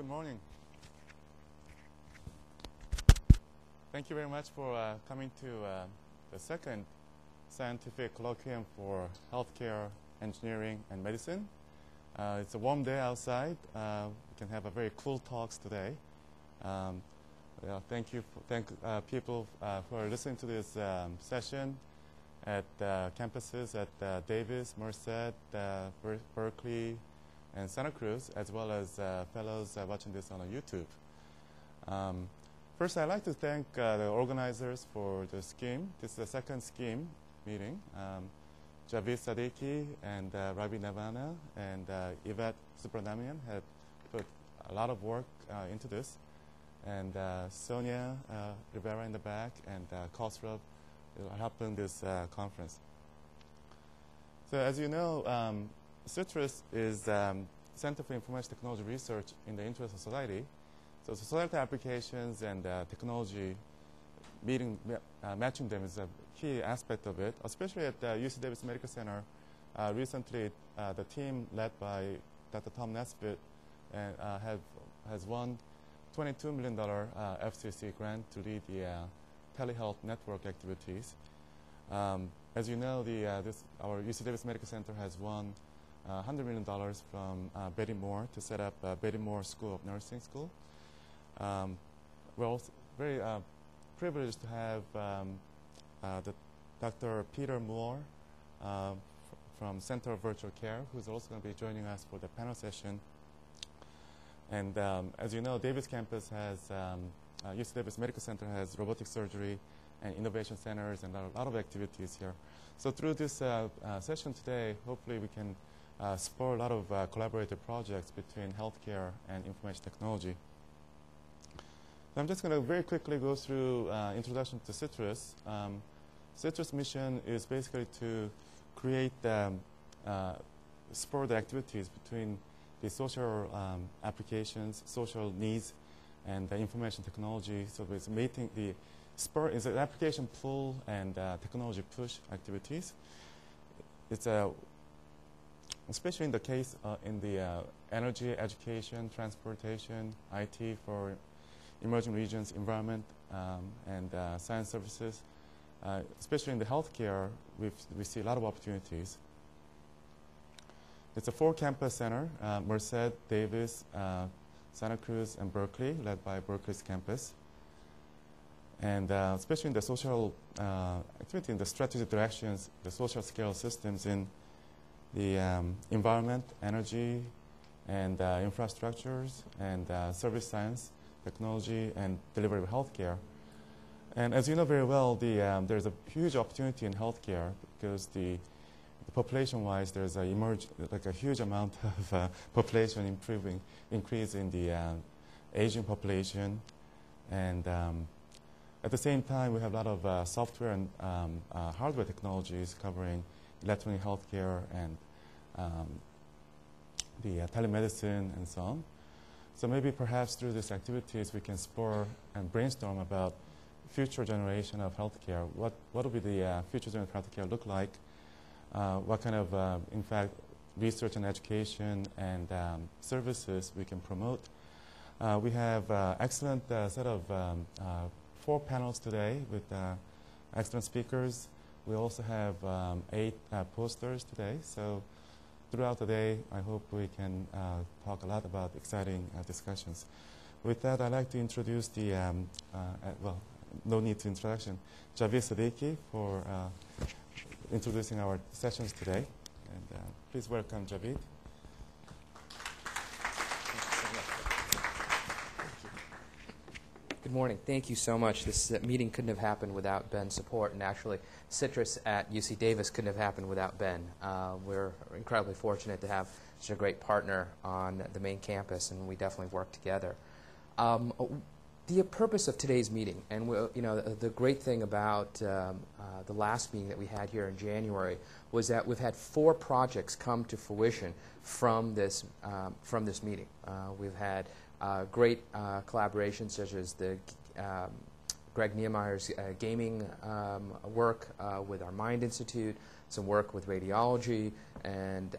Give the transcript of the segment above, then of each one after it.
Good morning. Thank you very much for coming to the second scientific colloquium for healthcare, engineering, and medicine. It's a warm day outside. We can have a very cool talks today. Thank you. Thank people who are listening to this session at campuses at Davis, Merced, Berkeley, and Santa Cruz, as well as fellows watching this on YouTube. First, I'd like to thank the organizers for the scheme. This is the second scheme meeting. Javaid Siddiqui and Ravi Navana and Yvette Subramanian have put a lot of work into this. And Sonia Rivera in the back and Khosrow are helping this conference. So as you know, CITRIS is Center for Information Technology Research in the Interest of Society. So societal applications and technology, matching them is a key aspect of it, especially at UC Davis Medical Center. Recently, the team led by Dr. Tom Nesbitt has won $22 million FCC grant to lead the telehealth network activities. As you know, our UC Davis Medical Center has won $100 million from Betty Moore to set up Betty Moore School of Nursing School. We're also very privileged to have Dr. Peter Moore from Center of Virtual Care, who's also going to be joining us for the panel session. And as you know, Davis campus has, UC Davis Medical Center has robotic surgery and innovation centers and a lot of activities here. So through this session today, hopefully we can spur a lot of collaborative projects between healthcare and information technology. So I'm just going to very quickly go through introduction to CITRIS. CITRIS mission is basically to create, spur the activities between the social applications, social needs, and the information technology. So it's meeting the spur is an application pull and technology push activities. It's a especially in the case in the energy, education, transportation, IT for emerging regions, environment, and science services. Especially in the healthcare, we see a lot of opportunities. It's a four-campus center, Merced, Davis, Santa Cruz, and Berkeley, led by Berkeley's campus. And especially in the social activity, in the strategic directions, the social scale systems in the environment, energy, and infrastructures, and service science, technology, and delivery of healthcare. And as you know very well, there's a huge opportunity in healthcare because the population-wise, there's a huge amount of population increase in the Asian population, and at the same time, we have a lot of software and hardware technologies covering electronic healthcare and the telemedicine and so on. So maybe perhaps through these activities, we can spur and brainstorm about future generation of healthcare. What will be the future generation of healthcare look like? What kind of, in fact, research and education and services we can promote? We have excellent set of four panels today with excellent speakers. We also have 8 posters today. So throughout the day, I hope we can talk a lot about exciting discussions. With that, I'd like to introduce the, well, no need to introduction, Javaid Siddiqui for introducing our sessions today. And please welcome Javaid. Good morning. Thank you so much. This meeting couldn't have happened without Ben's support, and actually CITRIS at UC Davis couldn't have happened without Ben. We're incredibly fortunate to have such a great partner on the main campus, and we definitely work together. The purpose of today's meeting, and you know, the great thing about the last meeting that we had here in January was that we've had 4 projects come to fruition from this meeting. We've had great collaborations such as the Greg Niemeyer's gaming work with our Mind Institute, some work with radiology, and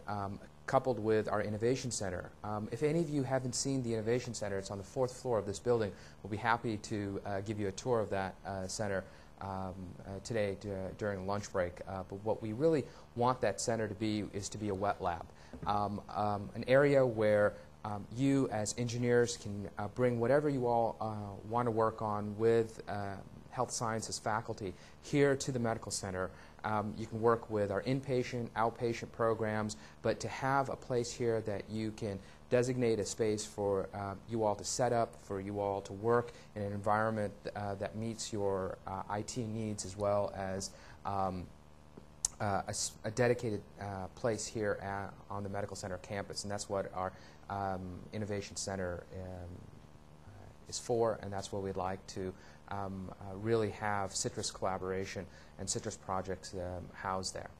coupled with our Innovation Center. If any of you haven't seen the Innovation Center, it's on the 4th floor of this building. We'll be happy to give you a tour of that center today during lunch break. But what we really want that center to be is to be a wet lab, an area where you as engineers can bring whatever you all want to work on with health sciences faculty here to the medical center. You can work with our inpatient, outpatient programs, but to have a place here that you can designate a space for you all to set up, for you all to work in an environment that meets your IT needs, as well as a dedicated place here at, on the medical center campus. And that's what our Innovation Center is for, and that's what we'd like to really have CITRIS collaboration and CITRIS projects housed there.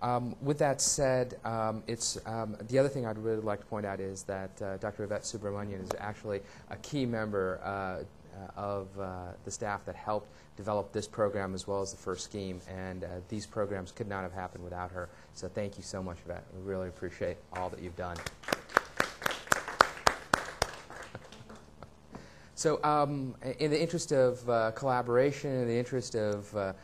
So, with that said, the other thing I'd really like to point out is that Dr. Yvette Subramanian is actually a key member of the staff that helped develop this program as well as the first scheme, and these programs could not have happened without her. So thank you so much, Yvette. We really appreciate all that you've done. So in the interest of collaboration, in the interest of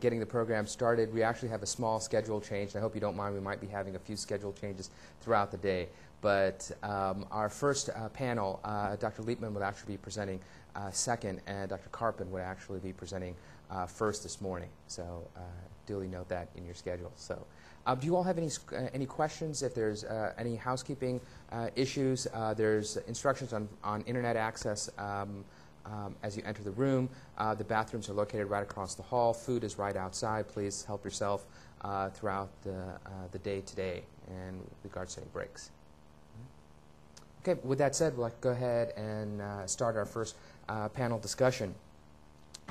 getting the program started, we actually have a small schedule change. I hope you don't mind. We might be having a few schedule changes throughout the day. But our first panel, Dr. Liebman will actually be presenting second, and Dr. Carpen would actually be presenting first this morning. So duly note that in your schedule. So. Do you all have any questions? If there's any housekeeping issues, there's instructions on internet access as you enter the room. The bathrooms are located right across the hall. Food is right outside. Please help yourself throughout the day today, and with regards to any breaks. Okay, with that said, we'll go ahead and start our first panel discussion.